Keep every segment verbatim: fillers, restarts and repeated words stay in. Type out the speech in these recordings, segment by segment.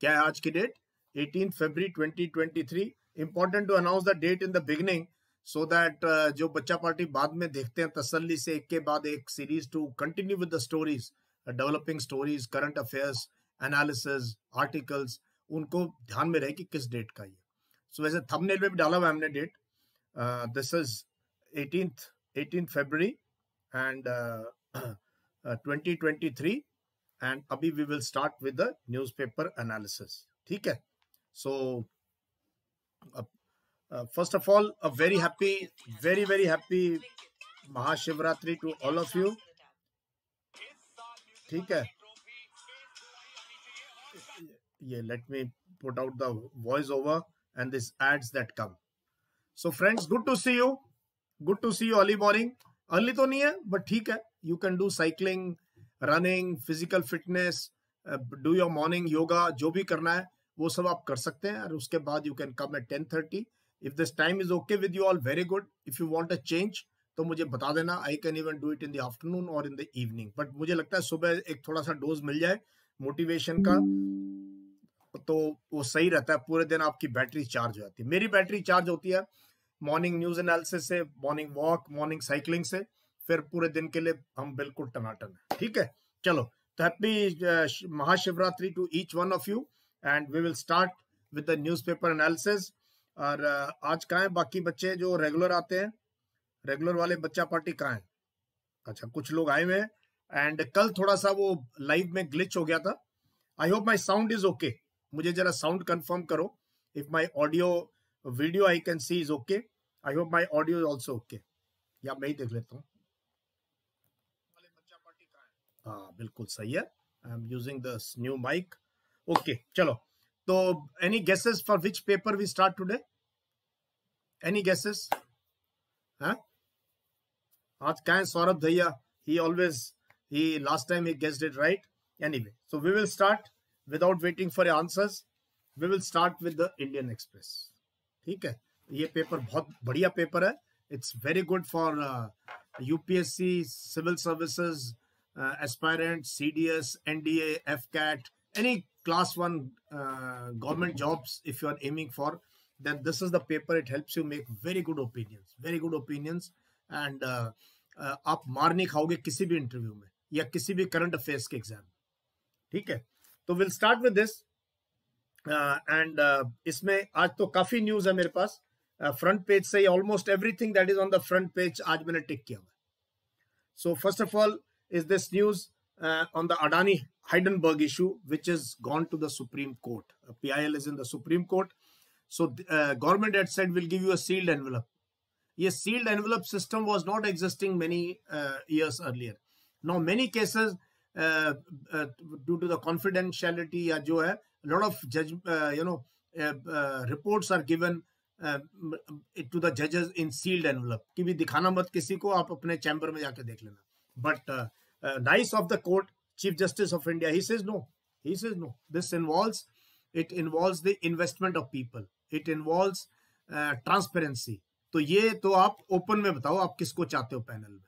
क्या है आज की डेट? अठारह फरवरी twenty twenty three. Important to announce the date in the beginning so that जो बच्चा पार्टी बाद में देखते हैं तसल्ली से एक के बाद एक series to continue with the stories, developing stories, current affairs, analysis, articles, उनको ध्यान में रहे कि किस डेट का ये. सो so, वैसे थंबनेल में भी डाला हुआ हमने date. This is eighteen February and twenty twenty-three and abhi we will start with the newspaper analysis. theek hai. So uh, uh, first of all, a very happy, very very happy Mahashivratri to all of you. theek hai. Yeah, let me put out the voiceover and this ads that come. So friends, good to see you, good to see you early morning. Early तो नहीं है but ठीक है. You can do cycling, running, physical fitness, do your morning yoga, जो भी करना है वो सब आप कर सकते हैं. और उसके बाद you can come at ten thirty. If this time is okay with you all, very good. If you want a change तो मुझे बता देना. I can even do it in the afternoon और इन द इवनिंग. बट मुझे लगता है सुबह एक थोड़ा सा डोज मिल जाए मोटिवेशन का तो वो सही रहता है. पूरे दिन आपकी बैटरी चार्ज हो जाती है. मेरी बैटरी चार्ज होती है मॉर्निंग न्यूज एनालिसिस से, मॉर्निंग वॉक, मॉर्निंग साइकिलिंग से. फिर पूरे दिन के लिए हम बिल्कुल टनाटन है. ठीक है, चलो तो happy Mahashivratri to each one of you and we will start with the newspaper analysis. और आज कहाँ है बाकी बच्चे जो रेगुलर आते हैं? रेगुलर वाले बच्चा पार्टी कहाँ है? अच्छा, कुछ लोग आए हुए हैं. एंड कल थोड़ा सा वो लाइव में ग्लिच हो गया था. I hope my sound is okay. मुझे जरा साउंड कंफर्म करो. If my audio video I can see is okay. I hope my audio is also okay. या मैं ही देख लेता हूँ. हाँ बिल्कुल सही है. I am using this new mic. Okay, चलो. तो any guesses for which paper we start today? Any guesses? हाँ? आज क्या है सौरभ भैया? He always he last time he guessed it right. Anyway, so we will start without waiting for answers. We will start with the Indian Express. ठीक है, ये paper बहुत बढ़िया पेपर है. It's very good for UPSC, civil services aspirant, CDS, NDA, AFCAT, any class one government jobs if you are aiming for, then this is the paper. It helps you make very good opinions, very good opinions. And आप मार नहीं खाओगे किसी भी interview में या किसी भी करंट अफेयर्स के एग्जाम. ठीक है, तो will start with this. And uh, uh, इसमें आज तो काफी न्यूज है मेरे पास. फ्रंट पेज से almost everything that is on the front page आज मैंने टिक किया हुआ. So first of all is this news on the Adani Hindenburg issue which is gone to the Supreme Court. PIL is in the Supreme Court. So government had said will give you a sealed envelope. ये sealed envelope system was not existing many years earlier. Now many cases due to the confidentiality या जो है, lot of judge uh, you know uh, uh, reports are given uh, to the judges in sealed envelope कि भी दिखाना मत किसी को, आप अपने chamber में जाके देख लेना. but uh, uh, nice of the court, Chief Justice of India, he says no, he says no, this involves, it involves the investment of people, it involves uh, transparency. तो ये तो आप open में बताओ आप किसको चाहते हो panel में.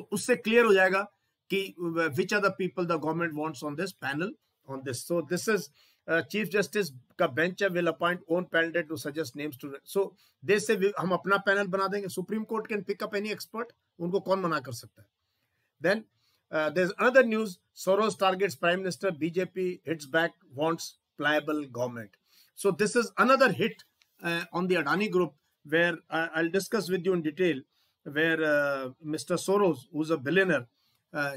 so उससे clear हो जाएगा कि which are the people the government wants on this panel, on this. so this is chief justice का बेंच है. Will appoint own panel to suggest names to. So they say हम अपना panel बना देंगे. Supreme Court can pick up any expert. उनको कौन मना कर सकता है? Then there is another news. Soros targets prime minister, BJP hits back, wants pliable government. So this is another hit on the Adani group where I will discuss with you in detail. Where mister Soros who is a billionaire,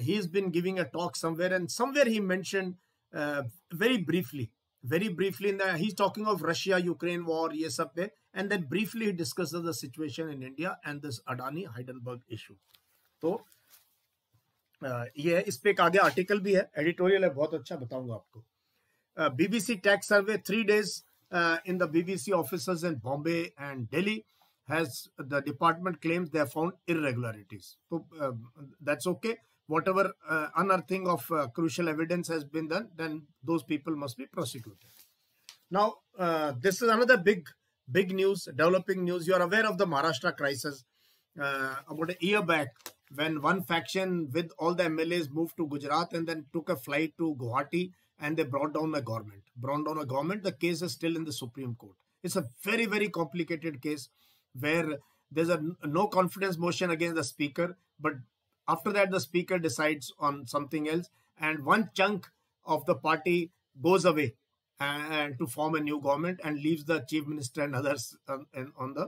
he has been giving a talk somewhere and somewhere he mentioned very briefly very briefly in that he's talking of Russia Ukraine war, ye sab pe, and then briefly he discusses the situation in India and this Adani Hindenburg issue. तो uh, ये इस पे एक आगे article भी है, editorial है, बहुत अच्छा बताऊंगा आपको. BBC tax survey, three days in the BBC offices in Bombay and Delhi has the department claims they have found irregularities. तो that's okay. Whatever uh, unearthing of uh, crucial evidence has been done, then those people must be prosecuted. Now, uh, this is another big, big news, developing news. You are aware of the Maharashtra crisis. Uh, about a year back, when one faction with all the M L As moved to Gujarat and then took a flight to Guwahati and they brought down a government. Brought down a government. The case is still in the Supreme Court. It's a very, very complicated case where there's a no confidence motion against the speaker. But after that, the speaker decides on something else. And one chunk of the party goes away and to form a new government and leaves the chief minister and others on, on the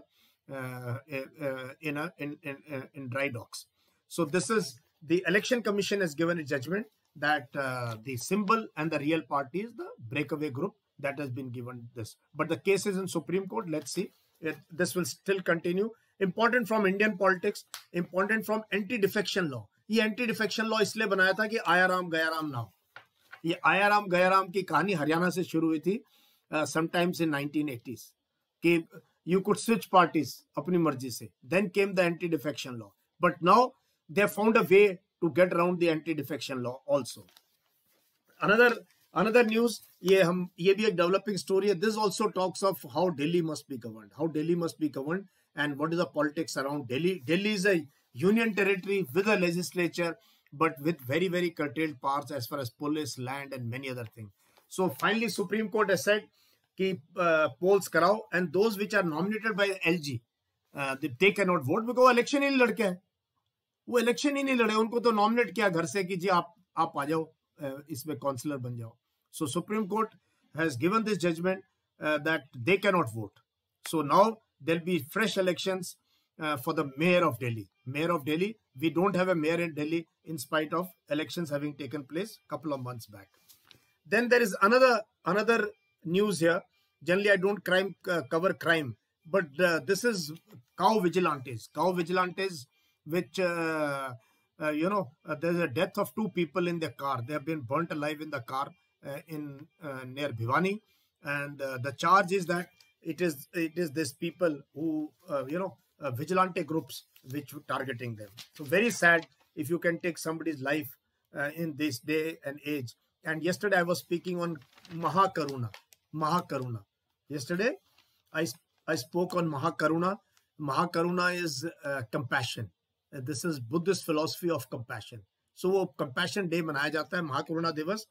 uh, uh, in, a, in, in, in dry docks. So this is the Election Commission has given a judgment that uh, the symbol and the real party is the breakaway group that has been given this. But the case is in Supreme Court. Let's see. It, this will still continue. Important from Indian politics, important from anti-defection law. ये anti-defection law इसलिए बनाया था कि Aaya Ram Gaya Ram now ये आयाराम गयाराम की कहानी हरियाणा से शुरू हुई थी समटाइम्स इन nineteen eighties कि यू कुड स्विच पार्टीज अपनी मर्जी से then came the anti-defection law but now they found a way to get around the anti-defection law also. Another another news ये हम ये भी एक developing story है. This also talks of how Delhi must be governed, how Delhi must be governed, and what is the politics around Delhi. Delhi is a union territory with a legislature, but with very, very curtailed powers as far as police, land, and many other things. So finally, Supreme Court has said, keep uh, polls karao, and those which are nominated by L G, uh, they, they cannot vote because election ही नहीं लड़के हैं. वो election ही नहीं लड़े, उनको तो nominate किया घर से कि जी आप आप आ जाओ इसमें councillor बन जाओ. So Supreme Court has given this judgment uh, that they cannot vote. So now there'll be fresh elections uh, for the mayor of Delhi. Mayor of Delhi. We don't have a mayor in Delhi in spite of elections having taken place a couple of months back. Then there is another another news here. Generally, I don't crime uh, cover crime, but uh, this is cow vigilantes. Cow vigilantes, which uh, uh, you know, uh, there's a death of two people in their car. They have been burnt alive in the car uh, in uh, near Bhiwani, and uh, the charge is that it is it is these people who uh, you know. Uh, vigilante groups which were targeting them. So very sad if you can take somebody's life uh, in this day and age. And yesterday I was speaking on Mahakaruna. Mahakaruna. Yesterday I, I spoke on Mahakaruna. Mahakaruna is uh, compassion. Uh, this is Buddhist philosophy of compassion. So compassion day manaya jata hai, Mahakaruna Devas.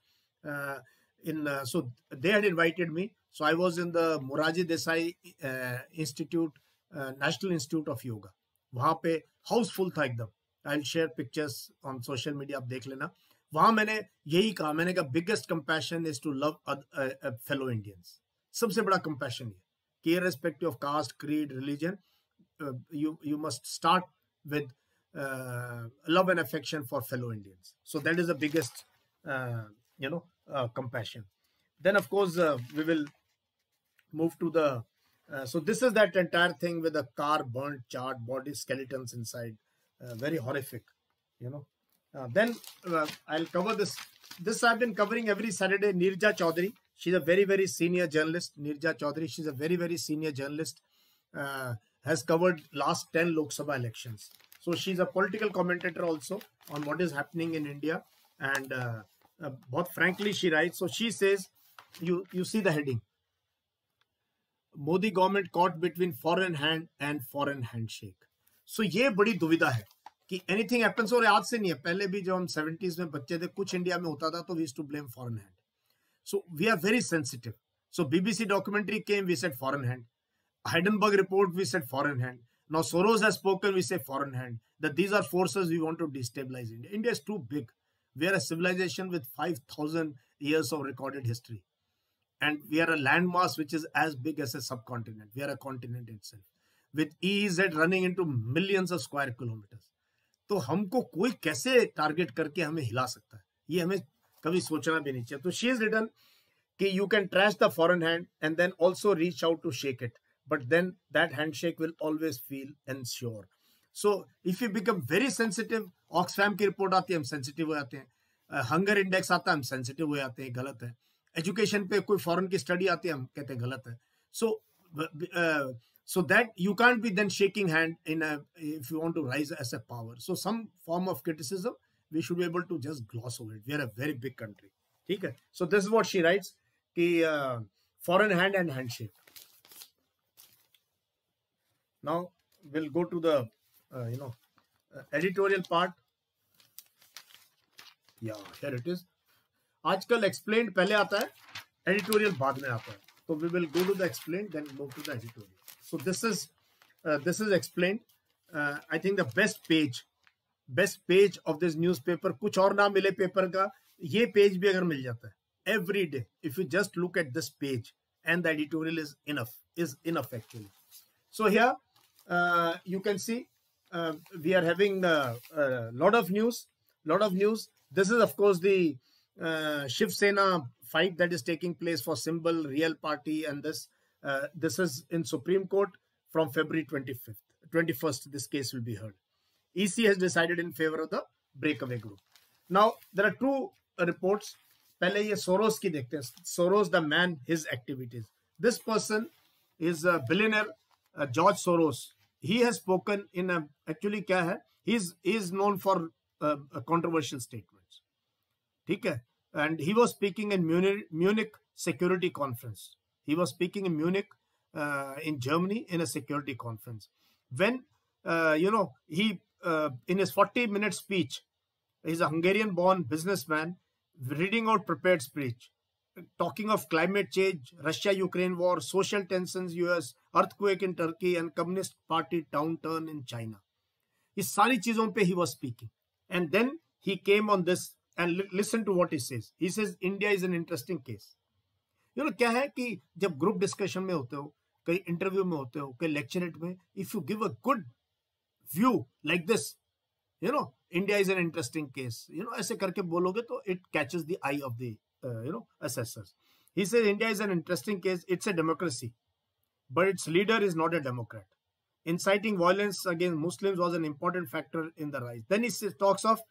Uh, in, uh, so they had invited me. So I was in the Moraji Desai uh, Institute Uh, National Institute of Yoga. वहाँ पे हाउसफुल था एकदम. I'll share pictures on social media. आप देख लेना. वहाँ मैंने यही कहा. मैंने कहा biggest compassion is to love a, a, a fellow Indians. सबसे बड़ा compassion ये. कि irrespective of caste, creed, religion, uh, you you must start with uh, love and affection for fellow Indians. So that is the biggest uh, you know uh, compassion. Then of course uh, we will move to the Uh, so this is that entire thing with a car, burnt, charred body, skeletons inside. Uh, very horrific, you know. Uh, then uh, I'll cover this. This I've been covering every Saturday. Neerja Chaudhary. She's a very, very senior journalist. Neerja Chaudhary. She's a very, very senior journalist. Uh, has covered last ten Lok Sabha elections. So she's a political commentator also on what is happening in India. And uh, uh, both frankly, she writes. So she says, you you see the heading. Modi government caught between foreign hand and foreign handshake. So ये बड़ी दुविधा है कि anything happens और आज से नहीं है. पहले भी जब हम seventies में बच्चे थे कुछ इंडिया में होता था तो we used to blame foreign hand. So we are very sensitive. So B B C documentary came, we said foreign hand. Hindenburg report, we said foreign hand. Now Soros has spoken, we say foreign hand. That these are forces we want to destabilize India. India is too big. We are a civilization with five thousand years of recorded history. And we are a landmass which is as big as a subcontinent. We are a continent itself. With E Z running into millions of square kilometers. तो हमको कोई कैसे target करके हमें हिला सकता है? ये हमें कभी सोचना भी नहीं चाहिए. तो she has written कि you can trash the foreign hand and then also reach out to shake it. But then that handshake will always feel unsure. So if you become very sensitive, Oxfam की report आती है, हम sensitive हो जाते हैं. Uh, hunger index आता है, हम sensitive हो जाते हैं, गलत है. Education पे कोई foreign की study आती है हम कहते हैं गलत है. So uh, so that you can't be then shaking hand in a, if you want to rise as a power. So some form of criticism we should be able to just gloss over it. We are a very big country. ठीक है. So this is what she writes कि uh, foreign hand and handshake. Now we'll go to the uh, you know uh, editorial part. Yeah, here it is. आजकल explain पहले आता है, editorial बाद में आता है. तो we will go to the explain then move to the editorial. So this is this is explain. I think the best page best page of this newspaper. कुछ और ना मिले पेपर का, ये पेज भी अगर मिल जाता है every day, if you just look at this page and the editorial is enough is enough actually. So here uh, you can see uh, we are having a uh, uh, lot of news lot of news. This is of course the uh, Shiv Sena fight that is taking place for symbol real party, and this uh, this is in Supreme Court from February twenty-fifth twenty-first. This case will be heard. E C has decided in favor of the breakaway group. Now there are two uh, reports. पहले ये Soros की देखते हैं. Soros the man, his activities. This person is a billionaire, George Soros. He has spoken in actually क्या है, he is is known for controversial statements, ठीक है. And he was speaking in Munich security conference. He was speaking in Munich in Germany in a security conference when you know he in his forty minute speech. He is a Hungarian born businessman reading out prepared speech, talking of climate change, Russia-Ukraine war, social tensions U S, earthquake in Turkey, and Communist Party downturn in China. इस सारी चीजों पे he was speaking, and then he came on this and listen to what he says. He says India is an interesting case. You know क्या है कि जब group discussion में होते हो, कई interview में होते हो, कई lecturate में, if you give a good view like this, you know. India is an interesting case. You know, ऐसे करके बोलोगे तो it catches the eye of the uh, you know assessors. He says India is an interesting case. It's a democracy, but its leader is not a democrat. Inciting violence against Muslims was an important factor in the rise. Then he talks of,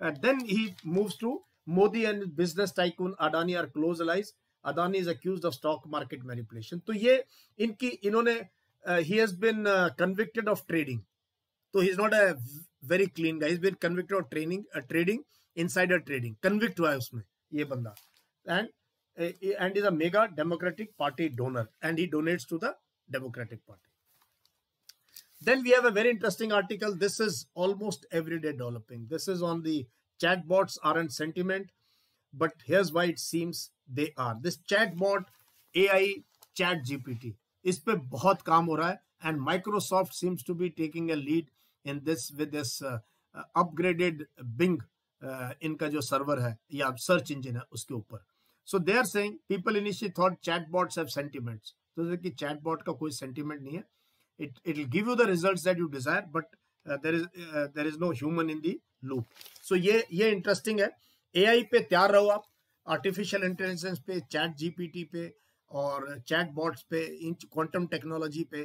uh, then he moves to Modi and business tycoon Adani are close allies. Adani is accused of stock market manipulation. तो ये इनकी इन्होंने uh, he has been uh, convicted of trading. So he is not a very clean guy. He's been convicted of training, uh, trading, insider trading. Convict हुआ है उसमें ये बंदा, and uh, and is a mega Democratic Party donor, and he donates to the Democratic Party. Then we have a very interesting article. This is almost everyday developing. This is on the chatbots aren't sentiment, but here's why it seems they are. This chatbot A I, ChatGPT, इस पे बहुत काम हो रहा है, and Microsoft seems to be taking a lead in this with this uh, uh, upgraded Bing, uh, इनका जो server है या सर्च इंजन है उसके ऊपर. So they are saying people initially thought chatbots have sentiments. तो जैसे कि चैटबॉट का कोई सेंटीमेंट नहीं है. It it will give you the results that you desire, but there is there is no human in the loop. सो ये ये इंटरेस्टिंग है. एआई पे तैयार रहो आप, आर्टिफिशियल इंटेलिजेंस पे, चैट जीपीटी पे और चैटबॉट्स पे, इन क्वांटम टेक्नोलॉजी पे,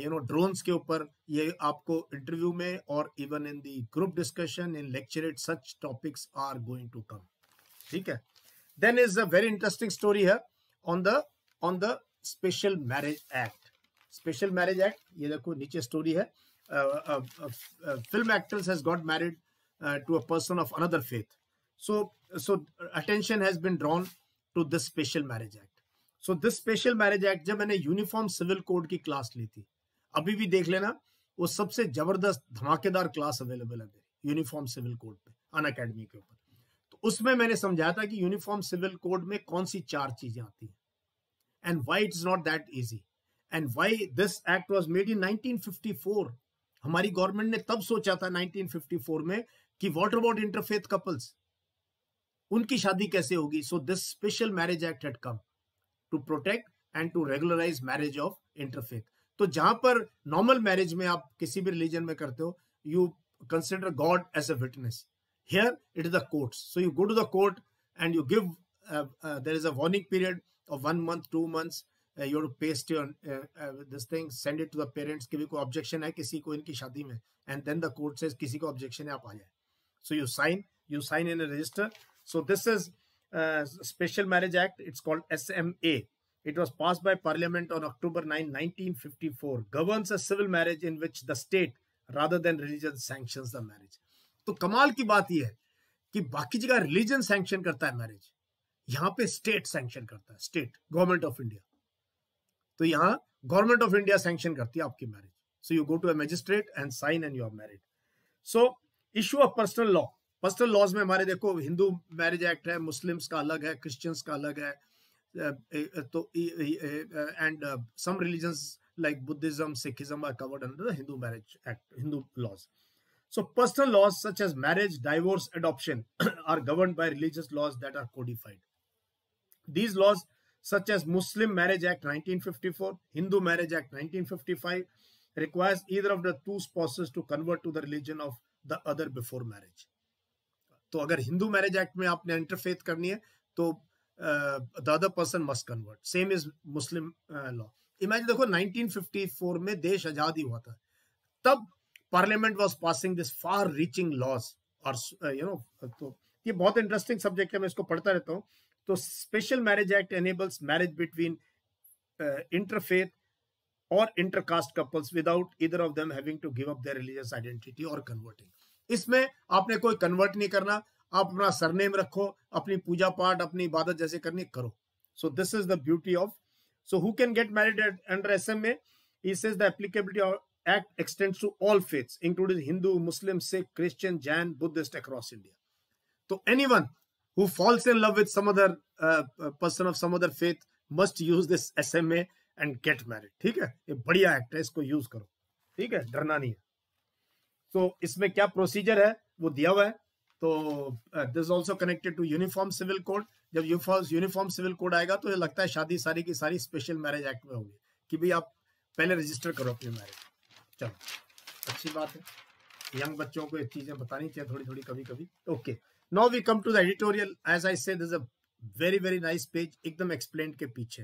यू नो ड्रोन्स के ऊपर. ये आपको इंटरव्यू में और even in the group discussion in lecturette such topics are going to come, ठीक है. Then is a very interesting story है on the on the special marriage act. Special marriage act ये देखो नीचे स्टोरी है. Film actors has got married to a person of another faith. So so attention has been drawn to this special marriage act. So this special marriage act, जब मैंने uniform civil code की class ली थी, अभी भी देख लेना, वो सबसे जबरदस्त धमाकेदार क्लास अवेलेबल है यूनिफॉर्म सिविल कोड पे अनअकैडमी के ऊपर. तो उसमें मैंने समझाया था कि यूनिफॉर्म सिविल कोड में कौन सी चार चीजें आती हैं, and why it's not that easy, and why this act was made in nineteen fifty four. हमारी गवर्नमेंट ने तब सोचा था नाइनटीन फिफ्टी फोर में कि व्हाट अबाउट इंटरफेथ कपल्स, उनकी शादी कैसे होगी. So this special marriage act had come to protect and to regularise marriage of interfaith. तो जहां पर नॉर्मल मैरिज में आप किसी भी रिलीजन में करते हो, you consider God as a witness. Here it is the courts. So you go to the court and you give, there is a warning period of one month two months. You have to paste this thing, send it to the parents कि भी कोई objection है किसी को इनकी शादी में, and then the court says किसी को ऑब्जेक्शन है, आप आ जाए. So you sign you sign in a register. So this is special marriage act. It's called S M A. It was passed by Parliament on October ninth nineteen fifty-four. Governs a civil marriage in which the state, rather than religion, sanctions the marriage. तो कमाल की बात यह है कि बाकी जगह religion sanction करता है marriage, यहाँ पे state sanction करता है. State, Government of India. तो यहाँ Government of India sanction करती है आपकी marriage. So you go to a magistrate and sign and you are married. So issue a personal law. Personal laws में हमारे देखो हिंदू मैरिज एक्ट है, मुस्लिम्स का अलग है, क्रिश्चियंस का अलग है, तो and some religions like Buddhism, Sikhism are covered under the Hindu Marriage Act, Hindu laws. So personal laws such as marriage, divorce, adoption are governed by religious laws that are codified. These laws such as Muslim Marriage Act nineteen fifty-four, Hindu Marriage Act nineteen fifty-five requires either of the two spouses to convert to the religion of the other before marriage. So agar Hindu Marriage Act mein aapne interfaith karni hai, to uh, the other person must convert. Same is Muslim uh, law. Imagine देखो nineteen fifty-four में देश आजादी हुआ था, तब parliament was passing this far reaching laws और you know, तो ये बहुत इंटरेस्टिंग सब्जेक्ट है, मैं इसको पढ़ता रहता हूँ. तो special marriage act enables marriage between interfaith और intercaste couples without either of them having to give up their religious identity और कन्वर्टिंग. इसमें आपने कोई कन्वर्ट नहीं करना, आप अपना सरनेम रखो, अपनी पूजा पाठ, अपनी इबादत जैसे करनी करो. So this is the beauty of. So who can get married at, under S M A? He says the applicability of Act extends to all faiths, including Hindu, Muslim, Sikh, Christian, Jain, Buddhist across India. So anyone who falls in love with some other uh, person of some other faith must use this S M A and get married. ठीक है, ये बढ़िया act है, इसको use करो. ठीक है, डरना नहीं है. So इसमें क्या procedure है वो दिया हुआ है. तो uh, this is also connected to Uniform Civil Code. जब यूनिफॉर्म सिविल कोड आएगा तो ये लगता है शादी सारी की सारी स्पेशल मैरिज एक्ट में होगी कि भाई आप पहले रजिस्टर करो अपनी मैरिज. चलो अच्छी बात है, यंग बच्चों को ये चीजें बतानी चाहिए थोड़ी थोड़ी कभी कभी. Okay, now we come to the editorial. As I say this is a very very nice page एकदम एक्सप्लेन्ड के पीछे.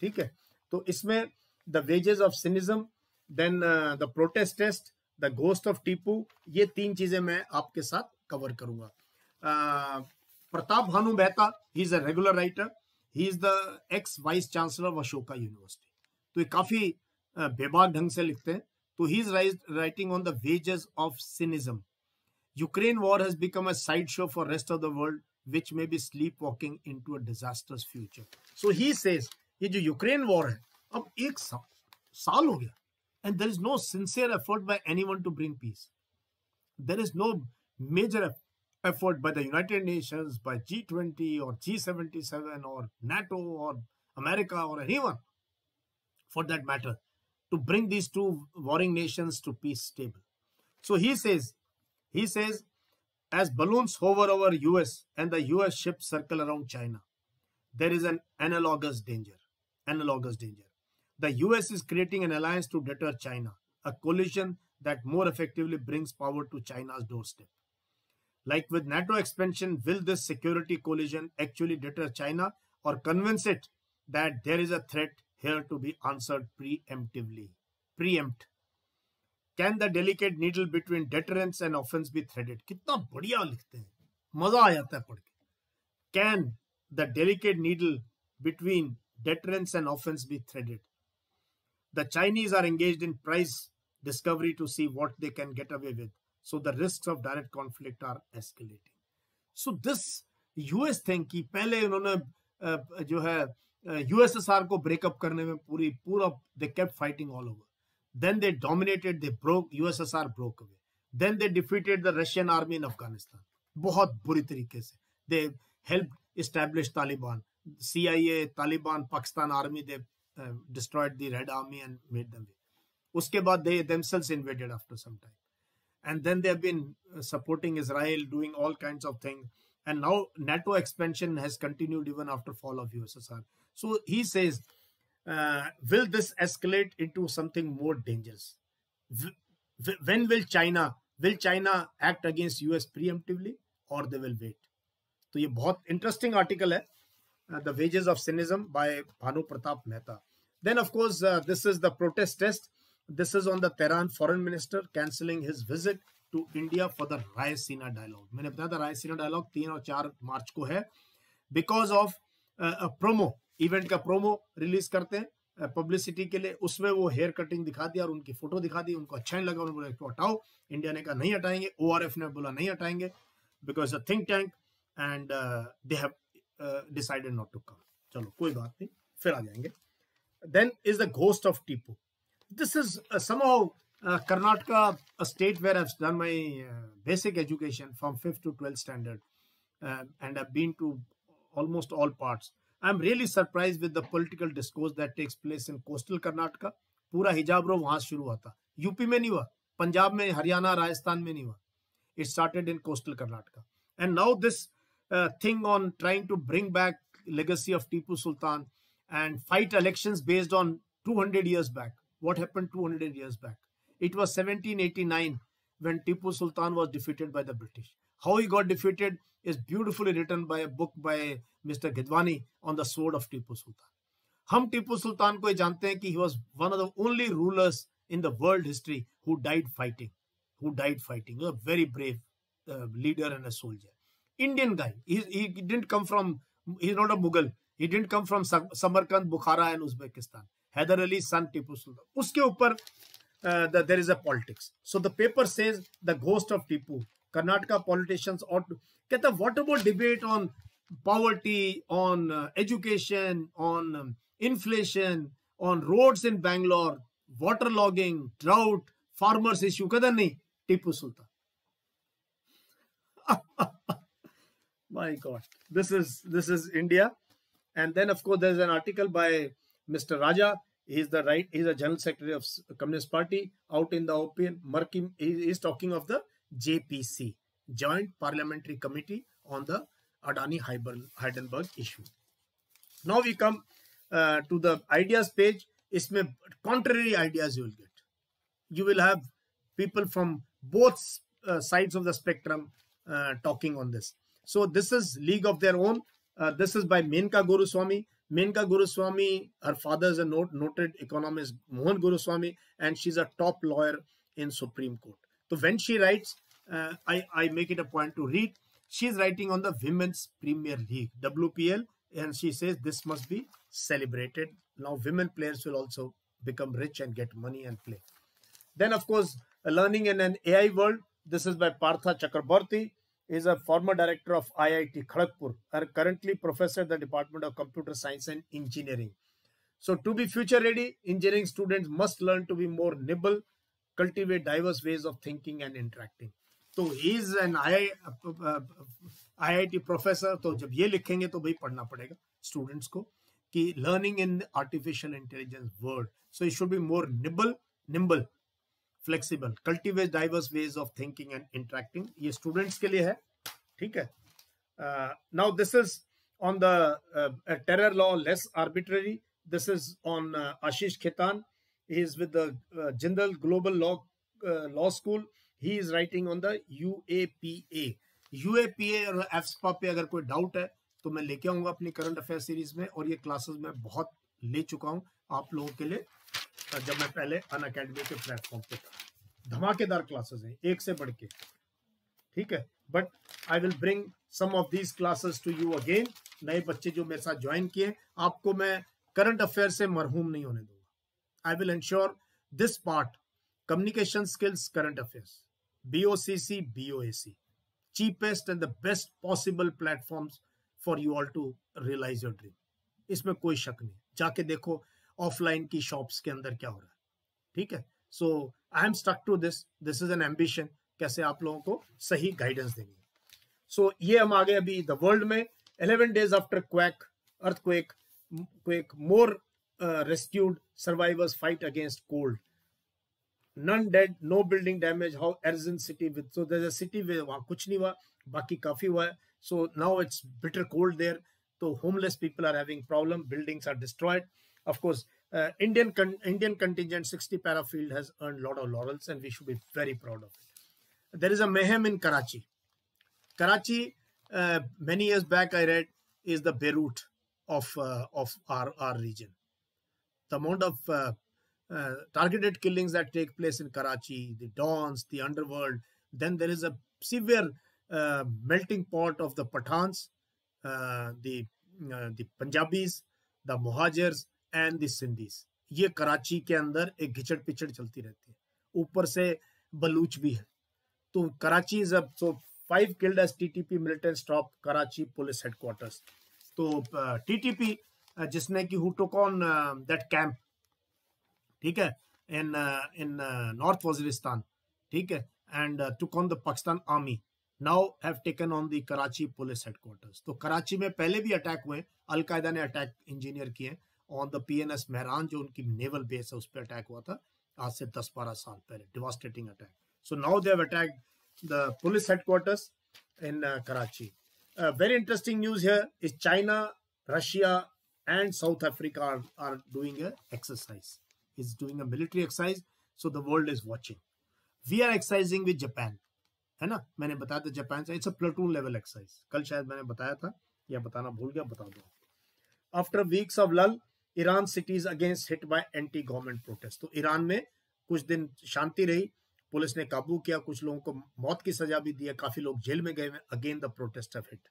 ठीक है, तो इसमें the wages of cynicism, then the protest test, the ghost of Tipu, ये तीन चीजें मैं आपके साथ कवर करूंगा. uh, Pratap Bhanu Mehta, he is a regular writer. He is the ex vice chancellor of Ashoka University. तो ये काफी बेबाक ढंग से लिखते हैं. तो he is writing on the wages of cynicism. Ukraine war has become a sideshow for rest of the world, which may be sleepwalking into a disastrous future. So he says ये जो Ukraine war है, अब एक सा, साल हो गया, and there is no sincere effort by anyone to bring peace. There is no major effort. effort by the United Nations, by G twenty or G seventy-seven or NATO or America or anyone for that matter to bring these two warring nations to peace table. So he says, he says, as balloons hover over U S and the U S ships circle around China, there is an analogous danger, analogous danger. The U S is creating an alliance to deter China, a coalition that more effectively brings power to China's doorstep. Like with NATO expansion, will this security coalition actually deter China or convince it that there is a threat here to be answered preemptively? Preempt. Can the delicate needle between deterrence and offense be threaded? कितना बढ़िया लिखते हैं, मजा आ जाता है पढ़ के. Can the delicate needle between deterrence and offense be threaded? The Chinese are engaged in price discovery to see what they can get away with. So the risks of direct conflict are escalating. So this U S thing कि पहले उन्होंने जो है U S S R को breakup करने में पूरी पूरा they kept fighting all over. Then they dominated, they broke, U S S R broke away. Then they defeated the Russian army in Afghanistan. बहुत बुरी तरीके से. They helped establish Taliban, C I A, Taliban, Pakistan army. They uh, destroyed the Red Army and made them. उसके बाद they themselves invaded after some time. And then they have been supporting Israel, doing all kinds of things. And now NATO expansion has continued even after fall of U S S R. So he says, uh, will this escalate into something more dangerous? When will China, will China act against U S preemptively or they will wait? So this is a very interesting article, hai, uh, The Wages of Cynicism by Bhanu Pratap Mehta. Then of course, uh, this is the protest test. This is on the Tehran foreign minister cancelling his visit to India for the Raya-Sina Dialogue. मैंने बताया था Raya-Sina Dialogue तीन और चार मार्च को है. Because of a promo event का promo release करते हैं publicity के लिए, उसमें वो hair cutting दिखा दिया और उनकी फोटो दिखा दी. उनको अच्छा नहीं लगा, उन्होंने बोला इसको हटाओ. इंडिया ने कहा नहीं हटाएंगे. O R F ने बोला नहीं हटाएंगे. Because the think tank and uh, they have uh, decided not to come. चलो कोई बात नहीं, फिर आ जाएंगे. Then is the ghost of Tipu. This is uh, somehow Uh, Karnataka, a state where I've done my uh, basic education from fifth to twelfth standard, uh, and I've been to almost all parts. I'm really surprised with the political discourse that takes place in coastal Karnataka. Pura hijab ro wahan shuru hua tha. U P mein nahi hua, Punjab mein, Haryana, Rajasthan mein nahi hua. It started in coastal Karnataka. And now this uh, thing on trying to bring back legacy of Tipu Sultan and fight elections based on two hundred years back. What happened two hundred years back? It was seventeen eighty-nine when Tipu Sultan was defeated by the British. How he got defeated is beautifully written by a book by Mister Gidwani on the sword of Tipu Sultan. Hum Tipu Sultan ko jante hain ki he was one of the only rulers in the world history who died fighting. Who died fighting. He was a very brave uh, leader and a soldier. Indian guy. He, he didn't come from, he's not a Mughal. He didn't come from Samarkand, Bukhara and Uzbekistan. Hyder Ali's son Tipu Sultan. Uske upar Uh, the, there is a politics. So the paper says the ghost of Tipu. Karnataka politicians ought to get the what about debate on poverty, on uh, education, on um, inflation, on roads in Bangalore, water logging, drought, farmers issue. Kadar nahi Tipu Sultan. My God, this is this is India. And then of course there is an article by Mister Raja. He's the right. He's a general secretary of Communist Party out in the open. Marking, he is talking of the J P C, Joint Parliamentary Committee on the Adani Hindenburg issue. Now we come uh, to the ideas page. Isme contrary ideas you will get. You will have people from both uh, sides of the spectrum uh, talking on this. So this is League of Their Own. Uh, this is by Menka Guruswamy. Menka Guruswamy, her father is a not, noted economist, Mohan Guruswamy, and she's a top lawyer in Supreme Court. So when she writes, uh, I, I make it a point to read. She's writing on the Women's Premier League, W P L, and she says this must be celebrated. Now women players will also become rich and get money and play. Then, of course, Learning in an A I World. This is by Partha Chakraborty. Is a former director of I I T Kharagpur and currently professor at the Department of Computer Science and Engineering. So to be future ready, engineering students must learn to be more nimble, cultivate diverse ways of thinking and interacting. So he is an I I T professor. So jab ye likhenge to bhai padhna padega students ko ki learning in artificial intelligence world. So it should be more nimble, nimble. Flexible, cultivate diverse ways of thinking and interacting. ये students के लिए है, ठीक है? Uh, now this is on the uh, terror law, less arbitrary. This is on uh, Ashish Khetan. He is with the uh, Jindal Global Law uh, Law School. He is writing on the U A P A. U A P A और A F S P A पे अगर कोई doubt है, तो मैं लेके आऊँगा अपनी current affairs series में और ये classes में बहुत ले चुका हूँ आप लोगों के लिए. जब मैं पहले अनअकैडमी के प्लेटफॉर्म पे था धमाकेदार क्लासेस हैं एक से बढ़ के ठीक है but I will bring some of these classes to you again नए बच्चे जो मेरे साथ ज्वाइन किए आपको मैं करंट अफेयर से मरहूम नहीं होने दूंगा I will ensure this part communication skills current affairs B O C C B O A C cheapest and the best possible platforms for you all to realise your dream इसमें कोई शक नहीं जाके देखो ऑफलाइन की shops के अंदर क्या हो रहा है ठीक है so I am stuck to this this is an ambition कैसे आप लोगों को सही गाइडेंस देंगे सो so, ये हम आ गए अभी द वर्ल्ड में eleven days after quake earthquake quake more rescued survivors fight against cold none dead no building damage how Erzin city with so there is a city way वहां कुछ नहीं हुआ बाकी काफी हुआ है so now it's bitter cold there तो homeless people are having problem buildings are destroyed Of course, uh, Indian con Indian contingent sixty parafield has earned a lot of laurels and we should be very proud of it. There is a mayhem in Karachi. Karachi, uh, many years back I read, is the Beirut of, uh, of our, our region. The amount of uh, uh, targeted killings that take place in Karachi, the dons, the underworld, then there is a severe uh, melting pot of the Pathans, uh, the, uh, the Punjabis, the Muhajirs, and the Sindhis. ये कराची के अंदर एक घिचड़ पिचड़ चलती रहती है ऊपर से बलूच भी है तो कराची इज अब so five killed as TTP militant stop Karachi police headquarters तो टीटीपी जिसने की who took on that camp ठीक है in uh, in uh, North Waziristan, okay, and uh, took on the Pakistan army. Now have taken on the Karachi police headquarters. So Karachi में पहले भी attack हुए, Al Qaeda ने attack engineer किए on the P N S Mehran जो उनकी naval base है, उस पर attack हुआ था आज से ten twelve साल पहले, devastating attack. So now they have attacked the police headquarters in uh, Karachi. Uh, very interesting news here is China, Russia, and South Africa are, are doing a exercise. It's doing a military exercise, so the world is watching. We are exercising with Japan. है ना, मैंने बताया था Japan से, it's a platoon level exercise, कल शायद मैंने बताया था या बताना भूल गया, बता दो. After weeks of lull, Iran cities against hit by anti government protest. तो ईरान में कुछ दिन शांति रही, पुलिस ने काबू किया, कुछ लोगों को मौत की सजा भी दी है, काफी लोग जेल में गए. Again the protest have hit.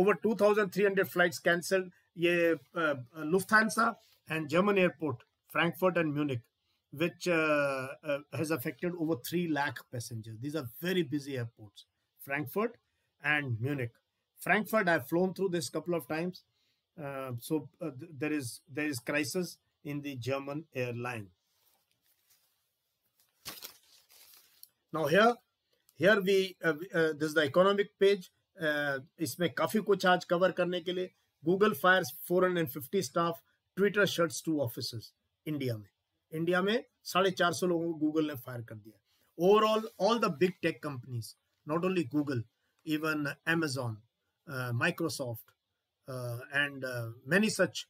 Over two thousand three hundred flight cancelled, ये Lufthansa and German airport Frankfurt and Munich, which uh, uh, has affected over three lakh passengers. These are very busy airports, Frankfurt and Munich. Frankfurt, I've flown through this couple of times. Uh, so uh, th there is there is crisis in the German airline. Now here, here we, uh, uh, this is the economic page. Uh, इसमें काफी कुछ आज cover करने के लिए. Google fires four hundred fifty staff, Twitter shuts two offices, India में. India में साढ़े चार सौ लोगों को गूगल ने फायर कर दिया. Overall all the big tech companies, not only Google, even Amazon, Microsoft and many such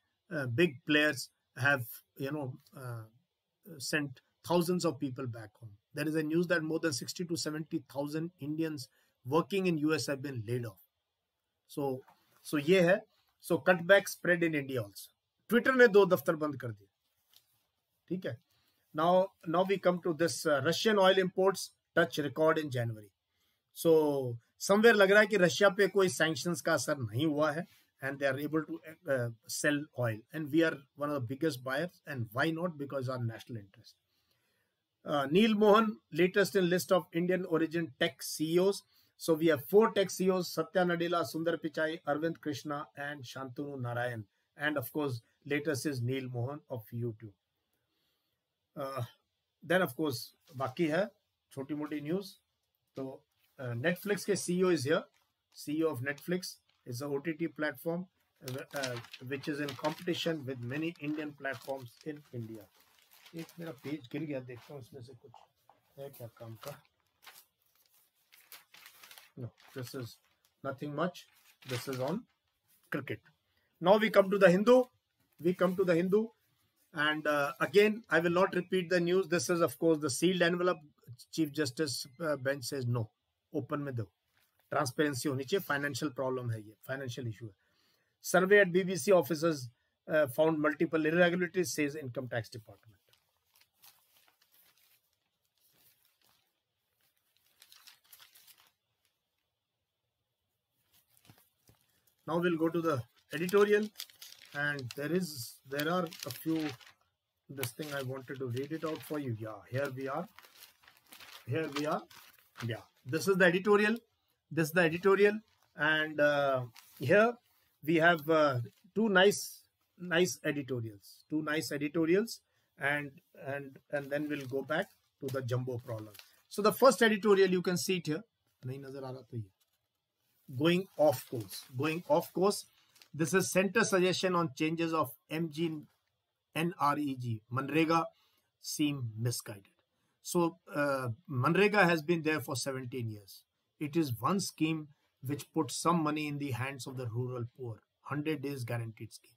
big players have you know sent thousands of people back home. There is a news that more than sixty to seventy thousand Indians working in US have been laid off. So so ये है. So cut back spread in India also. Twitter ने दो दफ्तर बंद कर दिए. ठीक है. Now now we come to this. Russian oil imports touch record in January. So somewhere लग रहा है कि रशिया पे कोई सैंक्शंस का असर नहीं हुआ है and they are able to sell oil and we are one of the biggest buyers and why not, because our national interest. Neal Mohan latest in list of Indian origin tech CEOs. So we have four tech CEOs, Satya Nadella, Sundar Pichai, Arvind Krishna and Shantanu Narayen, and of course latest is Neal Mohan of YouTube. Then of course बाकी है छोटी मोटी news. तो Netflix के CEO is here. CEO of Netflix is a OTT platform which is in competition with many Indian platforms in India. एक मेरा page गिर गया, देखता हूँ इसमें से कुछ है क्या काम का. No, this is nothing much, this is on cricket. Now we come to the Hindu, we come to the Hindu. And uh, again, I will not repeat the news. This is, of course, the sealed envelope. Chief Justice uh, bench says no. Open में दो. Transparency होनी चाहिए. Financial problem है ये. Financial issue है. Survey at B B C offices uh, found multiple irregularities, says Income Tax Department. Now we'll go to the editorial. And there is, there are a few, this thing I wanted to read it out for you. Yeah, here we are. Here we are. Yeah, this is the editorial. This is the editorial. And uh, here we have uh, two nice, nice editorials. Two nice editorials. And, and, and then we'll go back to the jumbo problem. So the first editorial, you can see it here. Going off course. Going off course. This is center suggestion on changes of M G N R E G. MGNREGA seem misguided. So uh, MGNREGA has been there for seventeen years. It is one scheme which puts some money in the hands of the rural poor. one hundred days guaranteed scheme.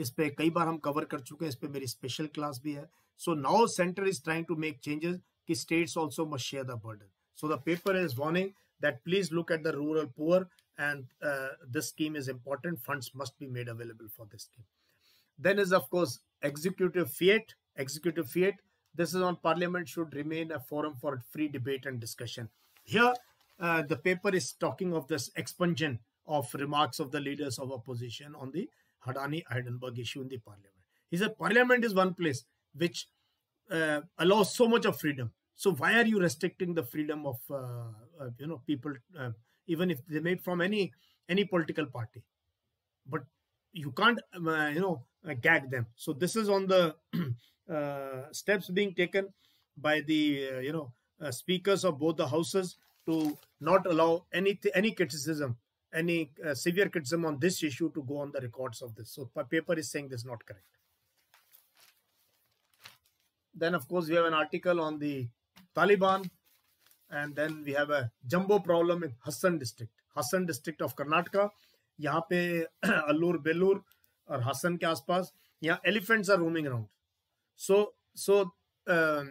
इस पे कई बार हम cover कर चुके हैं. इस पे मेरी स्पेशल क्लास भी है. So now center is trying to make changes कि states also must share the burden. So the paper is warning that please look at the rural poor. And uh, this scheme is important. Funds must be made available for this scheme. Then is, of course, executive fiat. Executive fiat. This is on Parliament should remain a forum for free debate and discussion. Here, uh, the paper is talking of this expunction of remarks of the leaders of opposition on the Adani Hindenburg issue in the Parliament. He said, Parliament is one place which uh, allows so much of freedom. So why are you restricting the freedom of uh, uh, you know people? Uh, even if they may from any any political party, but you can't uh, you know uh, gag them. So this is on the uh, steps being taken by the uh, you know uh, speakers of both the houses to not allow any any criticism, any uh, severe criticism on this issue to go on the records of this. So paper is saying this is not correct. Then of course we have an article on the Taliban, and then we have a jumbo problem in Hassan district, Hassan district of Karnataka. यहाँ पे Allur, Bellur और Hassan के आसपास यहाँ elephants are roaming around. So so uh,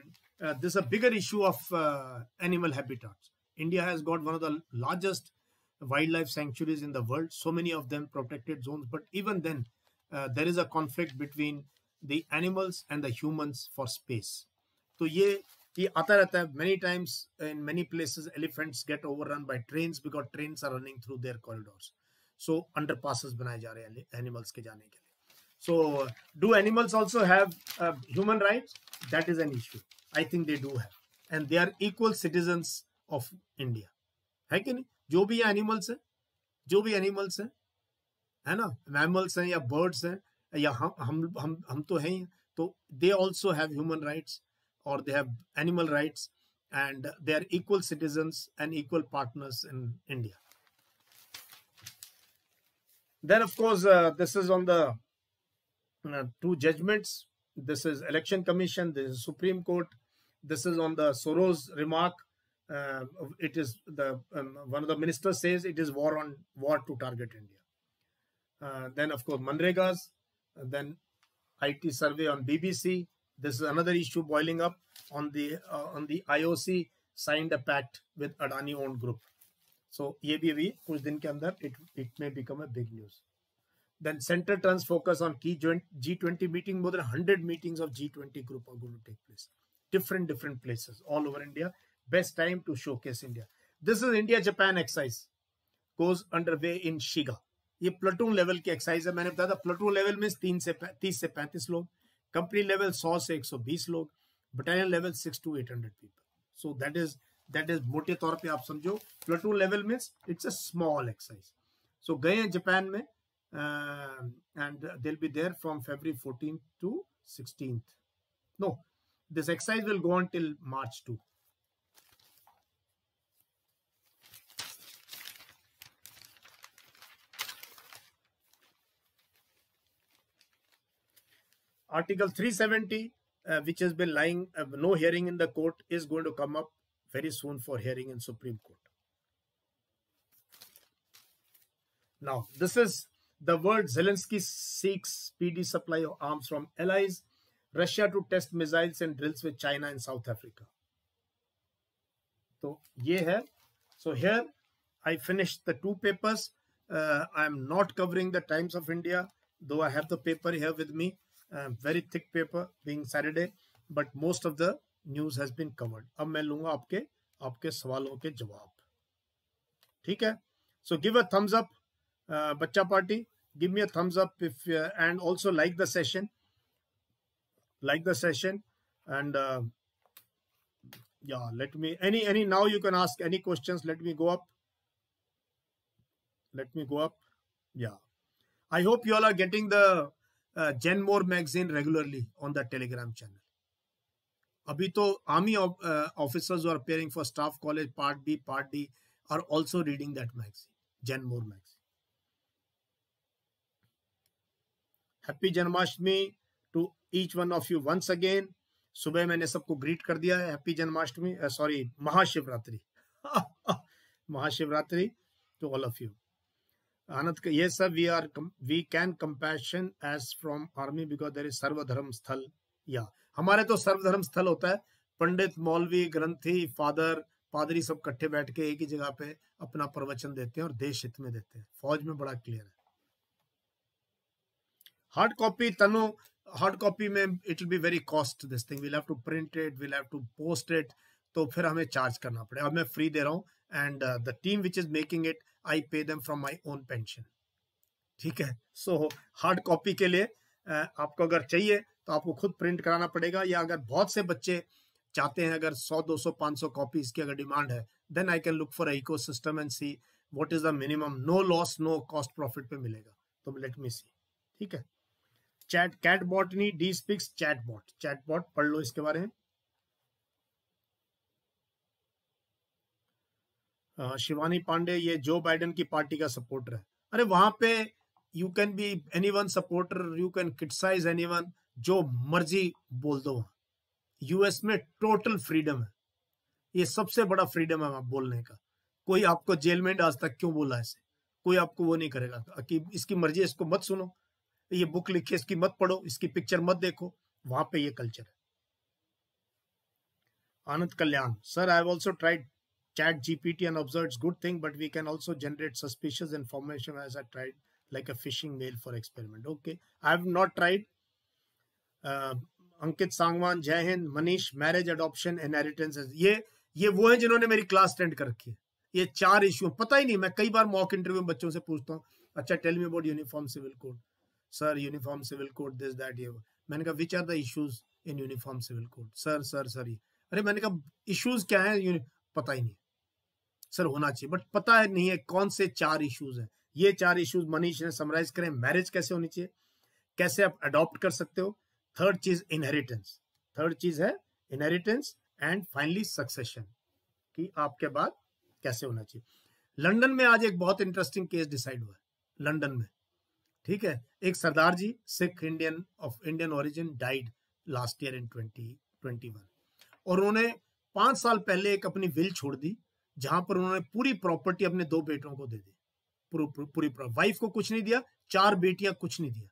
uh, this is a bigger issue of uh, animal habitats. India has got one of the largest wildlife sanctuaries in the world. So many of them protected zones, but even then uh, there is a conflict between the animals and the humans for space. So ये ये आता रहता है. Many times in many places elephants get overrun by trains because trains are running through their corridors. So underpasses बनाए जा रहे हैं animals के जाने के लिए. So do animals also have uh, human rights? That is an issue. I think they do have, and they are equal citizens of India. है कि नहीं? जो भी animals हैं, जो भी animals हैं, है ना? Mammals हैं या birds हैं या हम हम हम हम तो हैं ही. तो they also have human rights or they have animal rights, and they are equal citizens and equal partners in India. Then, of course, uh, this is on the uh, two judgments. This is Election Commission. This is Supreme Court. This is on the Soros remark. Uh, it is the um, one of the ministers says it is war on war to target India. Uh, then, of course, MGNREGA's. Then, I T survey on B B C. This is another issue boiling up on the uh, on the I O C signed a pact with Adani-owned group. So, ये भी अभी कुछ दिन के अंदर it it may become a big news. Then center turns focus on key G twenty meeting. More than one hundred meetings of G twenty group are going to take place. Different different places all over India. Best time to showcase India. This is India-Japan exercise goes underway in Shiga. ये platoon level की exercise है. मैंने बताया था platoon level में तीस से पैंतीस लोग, company level सौ से एक सौ बीस लोग, battalion level six to eight hundred people. So that is That is मोटे तौर पे आप समझो प्लेटून लेवल में it's a small exercise. So गए हैं जापान में uh, and they'll be there from February fourteenth to sixteenth. No, this exercise will go on till March second. Article three seventy, uh, which has been lying, uh, no hearing in the court, is going to come up very soon for hearing in Supreme Court. Now, this is the word Zelensky seeks speedy supply of arms from allies. Russia to test missiles and drills with China and South Africa. So, ye hai. So here I finished the two papers. Uh, I am not covering the Times of India, though I have the paper here with me. Uh, very thick paper being Saturday, but most of the news has been covered. अब मैं लूँगा आपके आपके सवालों के जवाब. ठीक है. So give a thumbs up, uh, बच्चा party. Give me a thumbs up if uh, and also like the session. Like the session and uh, yeah. Let me any any now you can ask any questions. Let me go up. Let me go up. Yeah. I hope you all are getting the uh, Gen More magazine regularly on the Telegram channel. Abhi to army of, uh, officers who are appearing for staff college part B, part D are also reading that magazine, Gen More magazine. Happy Janmashtami to each one of you once again. Subah maine sabko greet kar diya hai. Happy Janmashtami, uh, sorry, Mahashivratri. Mahashivratri to all of you. Anand, yes sir, we are we can compassion as from army because there is Sarva Dharma Sthal. Yeah. हमारे तो सर्वधर्म स्थल होता है. पंडित मौलवी ग्रंथी father पादरी सब इकट्ठे बैठ के एक ही जगह पे अपना प्रवचन देते हैं और देश हित में देते हैं. फौज में बड़ा क्लियर है. Hard copy Tanu hard copy में it will be very cost this thing. We have to print it, we have to post it, तो फिर हमें चार्ज करना पड़ेगा. अब मैं फ्री दे रहा हूँ and the team which is making it I pay them from my own pension. ठीक है. सो हार्ड कॉपी के लिए uh, आपको अगर चाहिए तो आपको खुद प्रिंट कराना पड़ेगा, या अगर बहुत से बच्चे चाहते हैं अगर सौ, दो सौ, पाँच सौ कॉपीज की अगर डिमांड है, then I can look for ecosystem and see what is the minimum. No loss no cost profit पे मिलेगा, तो लेट मी सी. ठीक है. चैट कैट बॉट नहीं, D speaks chatbot, chatbot पढ़ लो इसके बारे में। शिवानी पांडे, ये जो बाइडेन की पार्टी का सपोर्टर है। अरे वहां पे you can be anyone supporter, you can criticise anyone, जो मर्जी बोल दो। यूएस में टोटल फ्रीडम है, ये सबसे बड़ा फ्रीडम है वहां बोलने का। कोई आपको जेल में आज तक क्यों बोला ऐसे, कोई आपको वो नहीं करेगा कि इसकी मर्जी, इसको मत सुनो, ये बुक लिखी इसकी मत पढ़ो, इसकी पिक्चर मत देखो। वहां पे ये कल्चर है। Anand Kalyan, sir I have also tried Chat G P T and observed it's good thing, but we can also generate suspicious information as I tried, like a phishing mail for experiment. Okay, I have not tried. Uh, Ankit Sangwan, Jai Hind, Manish, marriage, adoption, inheritance. ये ये वो हैं जिन्होंने मेरी class attend कर रखी है। ये चार इश्यू पता ही नहीं। मैं कई बार मॉक इंटरव्यू में बच्चों से पूछता हूँ, अच्छा tell me about uniform civil code. Sir uniform civil code this that ये। मैंने कहा which are the issues in uniform civil code. Sir sir sir ये, अरे मैंने कहा इश्यूज क्या है, पता ही नहीं सर, होना चाहिए बट पता है नहीं है कौन से चार इश्यूज हैं। ये चार इश्यूज मनीष ने समराइज करें। मैरिज कैसे होनी चाहिए, कैसे आप अडॉप्ट कर सकते हो। थर्ड चीज इनहेरिटेंस, थर्ड चीज है इनहेरिटेंस, एंड फाइनली सक्सेशन कि आपके बाद कैसे होना चाहिए। लंदन में आज एक बहुत इंटरेस्टिंग केस डिसाइड हुआ है, लंदन में, ठीक है। एक Sardar ji Sikh Indian of Indian origin died last year in twenty twenty one, और उन्होंने पांच साल पहले एक अपनी विल छोड़ दी जहां पर उन्होंने पूरी प्रॉपर्टी अपने दो बेटों को दे दी। पूर, पूर, पूरी वाइफ को कुछ नहीं दिया, चार बेटियां कुछ नहीं दिया।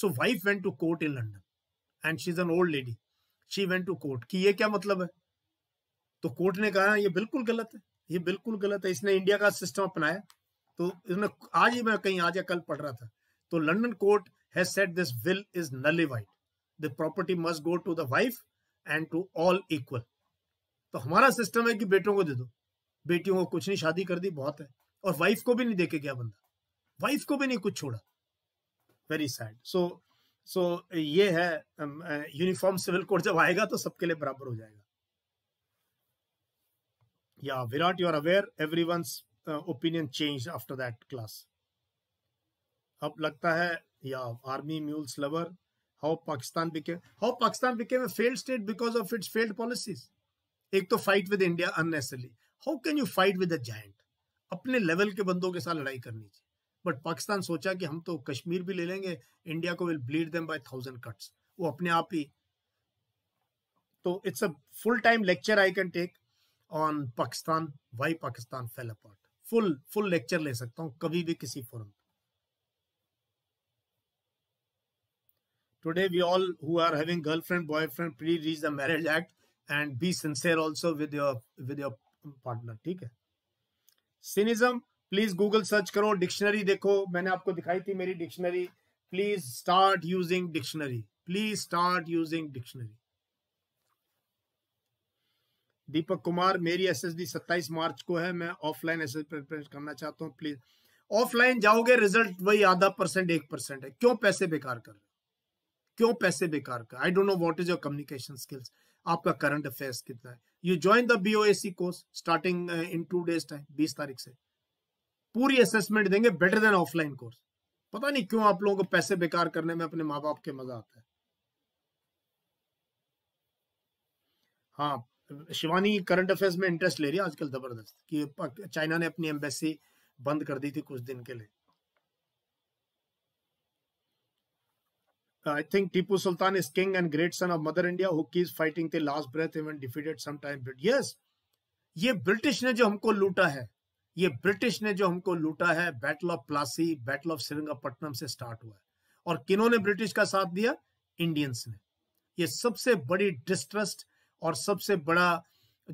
So wife went to court in London and she is an old lady. She went to court कि ये क्या मतलब है। तो कोर्ट ने कहा ये बिल्कुल गलत है, ये बिल्कुल गलत है, इसने इंडिया का सिस्टम अपनाया। तो इसने आज ही, मैं कहीं आज या कल पढ़ रहा था, तो London court has said this will is nullified, the property must go to the wife and to all equal. तो हमारा सिस्टम है कि बेटों को दे दो, बेटियों को कुछ नहीं, शादी कर दी बहुत है, और वाइफ को भी नहीं देके गया बंदा, वाइफ को भी नहीं कुछ छोड़ा। Very sad. सो सो ये है यूनिफॉर्म सिविल कोड, जब आएगा तो सबके लिए बराबर हो जाएगा। या Virat, you are aware everyone's opinion change after that class. अब लगता है या army mules lover, how Pakistan became how Pakistan became a failed state because of its failed policies. एक तो fight with India unnecessarily. How can you fight with a giant? अपने level के बंदों के साथ लड़ाई करनी चाहिए। बट पाकिस्तान सोचा कि हम तो कश्मीर भी ले लेंगे, इंडिया को will bleed them by thousand cuts। वो अपने आप ही। तो it's a full-time lecture I can take on Pakistan, why Pakistan fell apart। Full full lecture ले सकता हूँ कभी भी किसी forum पे। Today we all who are having girlfriend, boyfriend, please read the Marriage Act and be sincere also with your with your partner, ठीक है। Cynicism, please Google search करो, डिक्शनरी देखो, मैंने आपको दिखाई थी मेरी डिक्शनरी। Please start using dictionary, please start using dictionary. Deepak Kumar, मेरी एसएसडी सत्ताईस मार्च को है, मैं ऑफलाइन एसएसडी प्रिपेयर करना चाहता हूं। प्लीज ऑफलाइन जाओगे, रिजल्ट वही आधा परसेंट एक परसेंट है। क्यों पैसे बेकार कर रहे हो, क्यों पैसे बेकार कर। I don't know what is your communication skills, आपका करंट अफेयर्स कितना है। You join the BOAC course starting in two days time, बीस तारीख से पूरी असेसमेंट देंगे, बेटर देन ऑफलाइन कोर्स। पता नहीं क्यों आप लोगों को पैसे बेकार करने में अपने माँ बाप के मजा आता है। हाँ शिवानी करंट अफेयर्स में इंटरेस्ट ले रही है आजकल जबरदस्त, कि चाइना ने अपनी एम्बेसी बंद कर दी थी कुछ दिन के लिए। I think Tipu Sultan is king and great son of Mother India who keeps fighting till last breath even defeated sometime. Yes, ये ब्रिटिश ने जो हमको लूटा है, ये ब्रिटिश ने जो हमको लूटा है, battle of Plassey, battle of Srirangapatna से स्टार्ट हुआ है। और किन्होंने ब्रिटिश का साथ दिया, इंडियंस ने। ये सबसे बड़ी डिस्ट्रस्ट और सबसे बड़ा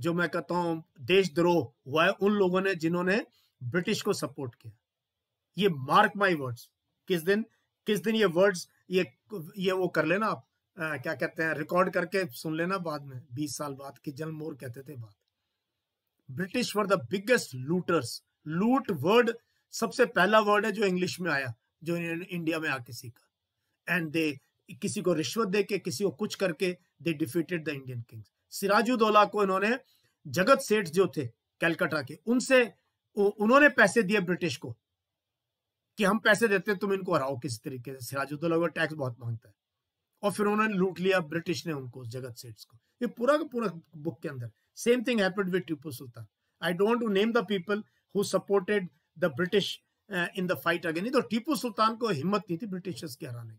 जो मैं कहता हूँ देशद्रोह हुआ है उन लोगों ने जिन्होंने ब्रिटिश को सपोर्ट किया। ये मार्क माई वर्ड्स, किस दिन किस दिन ये वर्ड्स ये ये वो कर लेना आप, आ, क्या कहते हैं, रिकॉर्ड करके सुन लेना बाद में बीस साल बाद कि जनरल मोर कहते थे बात। British were the biggest looters. लूट वर्ड सबसे पहला वर्ड है जो इंग्लिश में आया, जो इंडिया में आके सीखा। एंड दे किसी को रिश्वत दे के, किसी को कुछ करके, they defeated the Indian kings. Sirajuddaula को इन्होंने, जगत सेठ जो थे कलकत्ता के, उनसे उन्होंने पैसे दिए ब्रिटिश को कि हम पैसे देते हैं तुम इनको हराओ किसी तरीके से। सिराजुद्दौला टैक्स बहुत मांगता है, और फिर उन्होंने लूट लिया ब्रिटिश ने उनको, जगत सेठ को। ये पूरा का पूरा बुक के अंदर same thing happened with Tipu Sultan. I don't to name the people who supported the British in the fight again. नहीं तो टीपू सुल्तान को हिम्मत नहीं थी ब्रिटिशर्स के हराने की।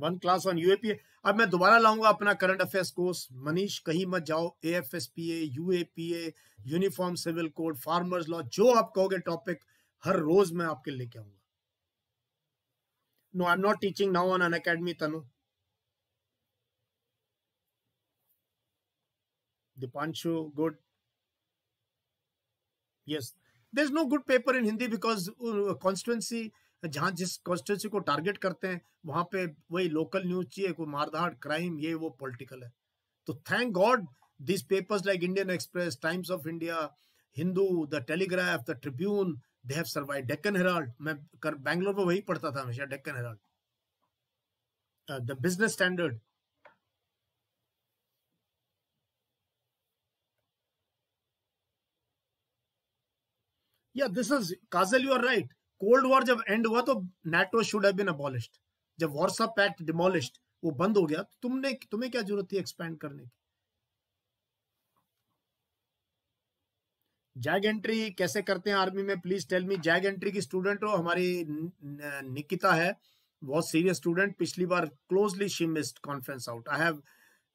One class on UAPA. अब मैं दोबारा लाऊंगा अपना करंट अफेयर्स कोर्स। मनीष कहीं मत जाओ, AFSPA, UAPA, uniform civil code, farmers law, जो आप कहोगे टॉपिक हर रोज मैं आपके लेके आऊंगा। No I am not teaching now on Unacademy. Tanu, Deepanshu, good. Yes, there is no good paper in Hindi because constituency, जहां जिस कॉन्स्टिट्यूंसी को टारगेट करते हैं वहां पे वही लोकल न्यूज चाहिए, कोई मारधाड़, क्राइम, ये वो पॉलिटिकल है। तो thank God this papers like Indian Express, Times of India, Hindu, the Telegraph, the Tribune, they have survived. Deccan Herald, मैं कर बैंगलोर में वही पढ़ता था हमेशा, Deccan Herald, the business standard. या this is Kajal, you are right. Cold war जब एंड हुआ तो NATO should have been abolished. जब वॉर्सा पैक्ट डिमोलिश्ड, वो बंद हो गया, तुमने तुम्हें क्या जरूरत थी एक्सपैंड करने की। जैग एंट्री कैसे करते हैं आर्मी में, please tell me. JAG entry की स्टूडेंट हो हमारी निकिता है, बहुत सीरियस स्टूडेंट, पिछली बार closely she missed conference out. I have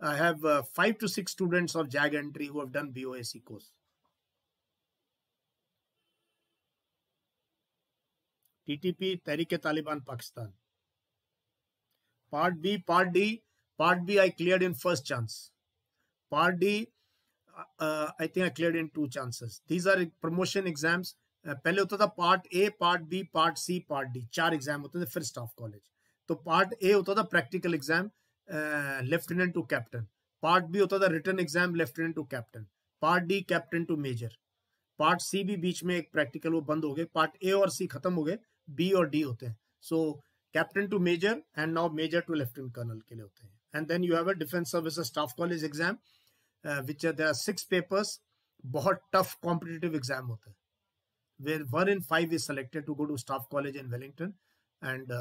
I have five two six students of JAG entry who have done BOAC course. TTP, Tehreek-e Taliban Pakistan, part B, part D. Part B I cleared in first chance, part D I think I cleared in two chances. These are promotion exams. पहले होता था part A, part B, part C, part D, चार exam होते थे फिर staff college. तो part A होता था practical exam lieutenant to captain, part B होता था written exam lieutenant to captain, part D captain to major. Part C भी बीच में एक प्रैक्टिकल, वो बंद हो गए। पार्ट ए और सी खत्म हो गए, बी और डी होते हैं। So captain to major and now major to lieutenant colonel के लिए होते हैं। And then you have a defence service staff college exam which are there six papers, बहुत टफ कॉम्पिटिटिव एग्जाम होता है, where one in five is selected to go to staff college in Wellington and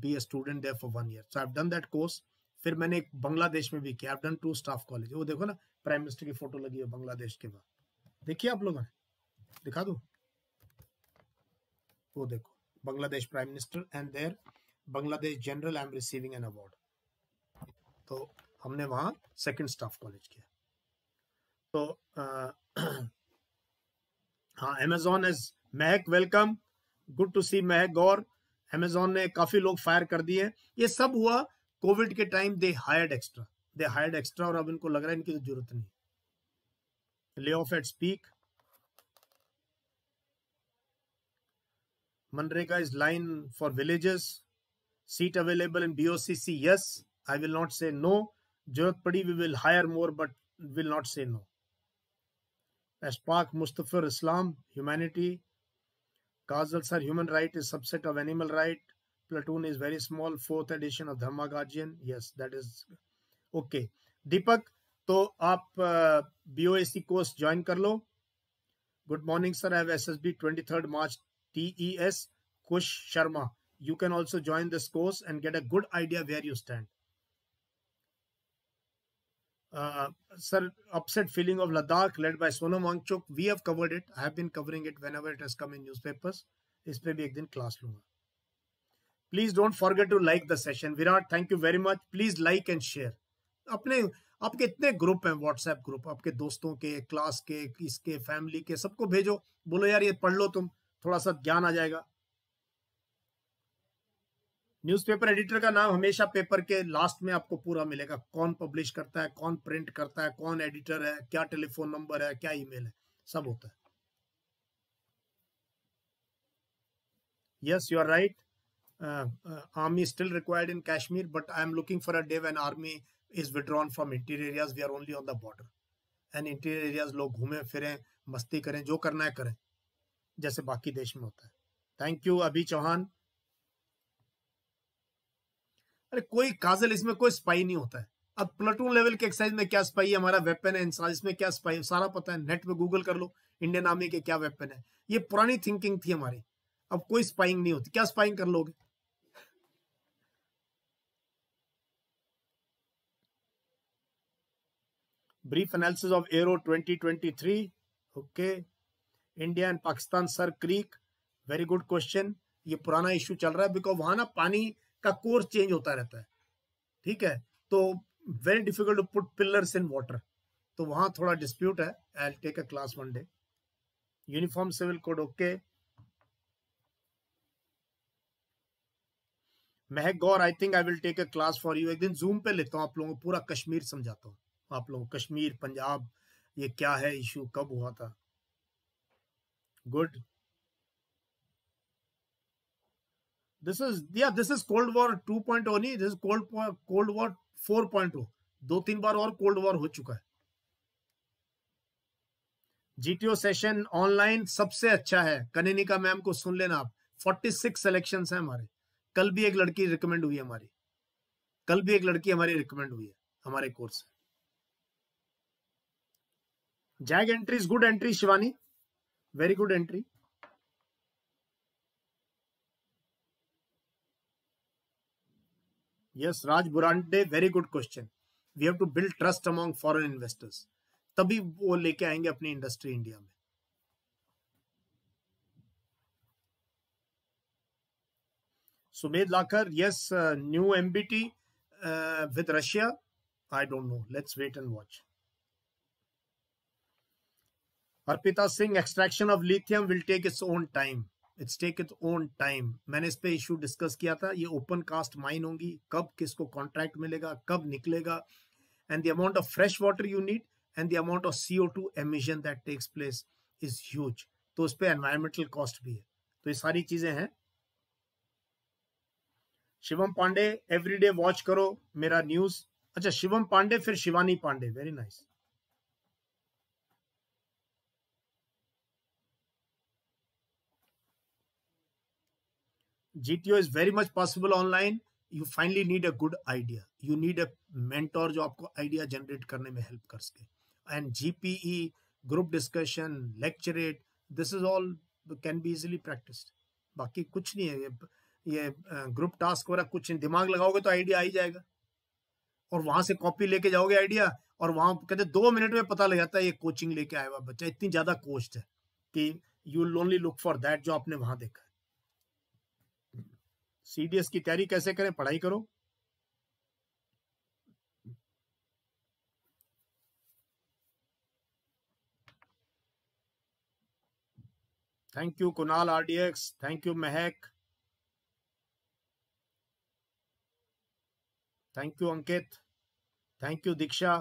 be a student there for one year. So I have done that course. फिर मैंने एक बांग्लादेश में भी किया, I have done two staff college. वो देखो ना, prime minister की फोटो लगी है बांग्लादेश के बाद, देखिए आप लोगों ने, दिखा दो, वो देखो Bangladesh prime minister and their Bangladesh general, I am receiving an award. तो हमने वहां सेकंड स्टाफ कॉलेज किया। तो हाँ, Amazon is, Mahak welcome, good to see Mahak Gaur. Amazon ने काफी लोग फायर कर दिए। ये सब हुआ कोविड के time, they hired extra, they hired extra, और अब इनको लग रहा है इनकी तो जरूरत नहीं। Lay off at speak, MGNREGA is line for villages, seat available in B O C C, yes, I will not say no, Jarat Padi we will hire more but will not say no, Ashfaq, Mustafar, Islam, humanity, Kazal sir, human right is subset of animal right, platoon is very small, fourth edition of Dharma Guardian, yes that is okay, Deepak, to aap uh, B O A C course join kar lo, good morning sir, I have S S B twenty-third March, T E S, Kush Sharma. You can also join this course and get a good idea where you stand. Uh, sir, upset feeling of Ladakh led by Sonam Wangchuk. We have covered it. I have been covering it whenever it has come in newspapers. Is pe bhi ek din class lunga. Please don't forget to like the session. Virat, thank you very much. Please like and share. अपने आपके इतने group हैं, WhatsApp group, आपके दोस्तों के, class के, इसके, family के, सबको भेजो, बोलो यार ये पढ़ लो तुम, थोड़ा सा ज्ञान आ जाएगा। न्यूज़पेपर एडिटर का नाम हमेशा पेपर के लास्ट में आपको पूरा मिलेगा, कौन पब्लिश करता है, कौन प्रिंट करता है, कौन एडिटर है, क्या टेलीफोन नंबर है, क्या ईमेल है, सब होता है। Yes you are right, army still required in Kashmir but I am looking for a day when army is withdrawn from interior areas, we are only on the border and interior areas लोग घूमें फिरें, मस्ती करें, जो करना है करें, जैसे बाकी देश में होता है। थैंक यू अभी चौहान। अरे कोई काजल, इसमें कोई स्पाई नहीं होता है। अब प्लाटून लेवल के एक्सरसाइज में क्या स्पाई है, हमारा वेपन है इंसान, इसमें क्या स्पाई, सारा पता है, नेट पे गूगल कर लो इंडियन आर्मी के क्या वेपन है। ये पुरानी थिंकिंग थी हमारी। अब कोई स्पाइंग नहीं होती, क्या स्पाइंग कर लोगे? Brief analysis of aero twenty twenty three, okay, India and Pakistan Sir Creek, very good question, ये पुराना इश्यू चल रहा है बिकॉज वहां ना पानी का कोर्स चेंज होता रहता है, ठीक है, तो very difficult to put pillars in water, तो वहां थोड़ा डिस्प्यूट है, I will take a class one day. Uniform civil code, okay, Mahak Gaur, I think I will take a class for you, एक दिन जूम पे लेता हूँ आप लोगों को, पूरा कश्मीर समझाता हूँ आप लोगों को, कश्मीर पंजाब ये क्या है, इशू कब हुआ था। Good, this is yeah this is cold war two point O नहीं, this is cold cold war four point O, दो तीन बार और कोल्ड वॉर हो चुका है। जीटीओ सेशन ऑनलाइन सबसे अच्छा है, कनेनिका मैम को सुन लेना आप, छियालीस सिलेक्शंस हैं हमारे, कल भी एक लड़की रिकमेंड हुई है हमारी, कल भी एक लड़की हमारी रिकमेंड हुई है हमारे course. JAG entries, good entry Shivani, very good entry. Yes Raj Burande, very good question, we have to build trust among foreign investors, तभी वो लेके आएंगे अपनी इंडस्ट्री इंडिया में। Sumedh Lakar, yes new MBT with Russia, I don't know, let's wait and watch. Arpita Singh, extraction of lithium will take its own time, it's take its own time, मैंने इस पे issue discuss किया था, ये ओपन कास्ट माइन होंगी, कब किसको कॉन्ट्रैक्ट मिलेगा, कब निकलेगा, and the amount of fresh water you need and the amount of C O two emission that takes place is huge, तो उस पे एनवायरमेंटल कॉस्ट भी है, तो ये सारी चीजें हैं। शिवम पांडे, एवरीडे वॉच करो मेरा न्यूज, अच्छा शिवम पांडे फिर Shivani Pandey, very nice. G T O is very much possible online. You finally need a good idea. You need a mentor जो आपको idea generate करने में help कर सके. And G P E, group discussion, lecturate, this is all can be easily practiced. बाकी कुछ नहीं है, ये ये group task वगैरह कुछ नहीं, दिमाग लगाओगे तो idea आ ही जाएगा. और वहां से copy लेके जाओगे idea, और वहां कहते दो मिनट में पता लग जाता है ये coaching लेके आया हुआ बच्चा, इतनी ज्यादा coached है कि you will only look for that जो आपने वहां देखा. सीडीएस की तैयारी कैसे करें, पढ़ाई करो। Thank you Kunal RDX, thank you Mahak, thank you Ankit, thank you Diksha.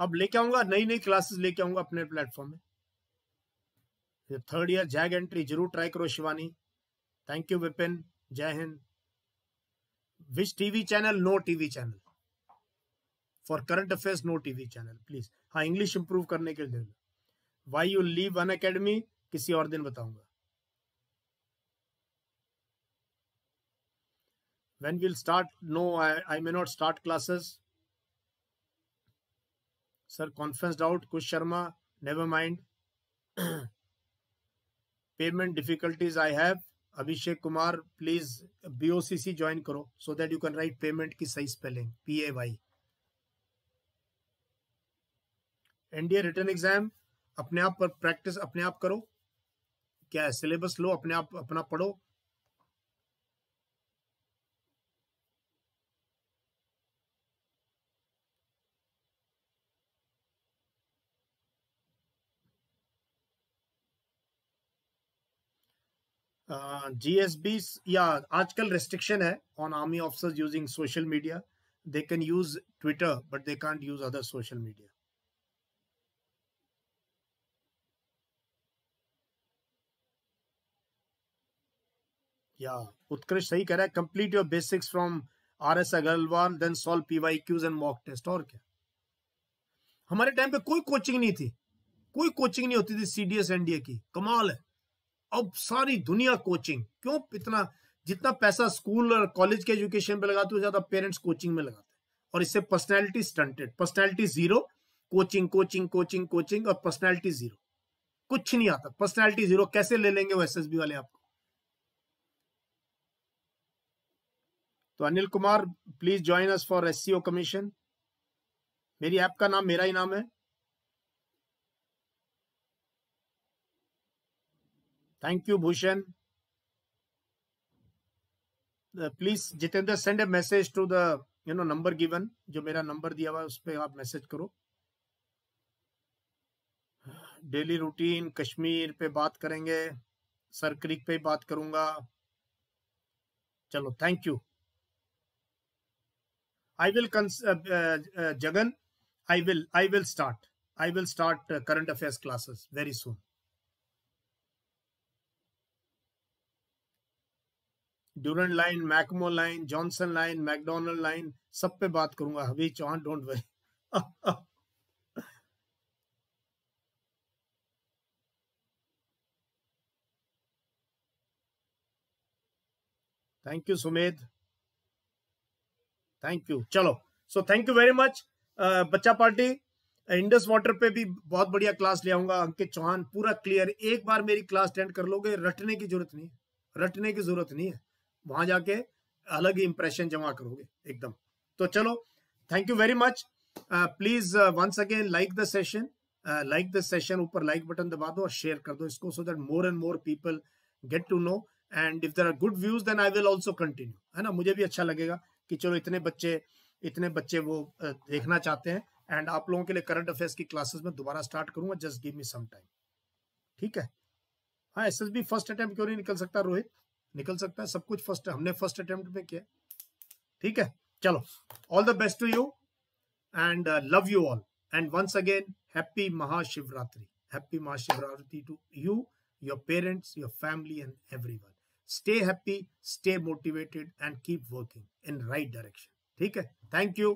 अब लेके आऊंगा नई नई क्लासेस, लेके आऊंगा अपने प्लेटफॉर्म में। थर्ड ईयर जैग एंट्री जरूर ट्राई करो शिवानी, थैंक यू विपिन, जय हिंद। Which TV channel, no TV channel for current affairs, no TV channel please. हाँ इंग्लिश इंप्रूव करने के लिए। वाई यू लीव अनअकैडमी, किसी और दिन बताऊंगा। When will start, no I may not start classes. Sir conference doubt, कुछ Sharma, never mind. Payment difficulties I have, Abhishek Kumar please BOCC join करो so that you can write payment की सही spelling, P A Y. NDA written exam अपने आप पर practice अपने आप करो, क्या है सिलेबस लो अपने आप अपना पढ़ो। G S B या आजकल restriction है on army officers using social media. They can use Twitter, but they can't use other social media. Yeah, उत्कृष्ट सही कह रहा है। Complete your basics from R S Agarwal, then solve P Y Qs and mock test. और क्या? हमारे time पे कोई कोचिंग नहीं थी, कोई कोचिंग नहीं होती थी C D S N D A की, कमाल है। अब सारी दुनिया कोचिंग, क्यों इतना, जितना पैसा स्कूल और कॉलेज के एजुकेशन पे लगाते हो ज्यादा पेरेंट्स कोचिंग में लगाते हैं, और इससे personality stunted, personality zero, coaching coaching coaching coaching और पर्सनैलिटी जीरो, कुछ नहीं आता, पर्सनैलिटी जीरो। कैसे ले लेंगे वो एसएसबी वाले आपको? तो Anil Kumar, please join us for SCO commission. मेरी ऐप का नाम मेरा ही नाम है। Thank you Bhushan. Please Jitendra, send a message to the you know number given, जो मेरा नंबर दिया हुआ है उस पर आप मैसेज करो। डेली रूटीन, कश्मीर पे बात करेंगे, सर क्रिक पे बात करूंगा। चलो, thank you. I will Jagan, I will I will start I will start current affairs classes very soon. Durand line, McMahon line, Johnson line, Macdonald line, सब पे बात करूंगा। अभी Chauhan, don't worry. Thank you Sumedh, thank you. चलो, so thank you very much. बच्चा party, Indus water पे भी बहुत बढ़िया क्लास ले आऊंगा। अंकित चौहान, पूरा क्लियर। एक बार मेरी क्लास अटेंड कर लोगे, रटने की जरूरत नहीं है, रटने की जरूरत नहीं है। वहां जाके अलग ही इंप्रेशन जमा करोगे एकदम। तो चलो, thank you very much. Please once again like the session, like the session, ऊपर लाइक बटन दबा दो और शेयर कर दो इसको, so that more and more people get to know. And if there are good views then I will also continue, है ना। मुझे भी अच्छा लगेगा कि चलो इतने बच्चे इतने बच्चे वो देखना चाहते हैं। एंड आप लोगों के लिए करंट अफेयर्स की क्लासेस में दोबारा स्टार्ट करूंगा, just give me some time, ठीक है। हाँ, एसएसबी फर्स्ट अटेम्प्ट क्यों नहीं निकल सकता रोहित? निकल सकता है, सब कुछ फर्स्ट, हमने फर्स्ट अटेम्प्ट में किया, ठीक है। चलो, all the best to you and love you all. And once again happy Mahashivratri, happy Mahashivratri to you, your parents, your family and everyone. Stay happy, stay motivated and keep working in right direction. Okay? Thank you.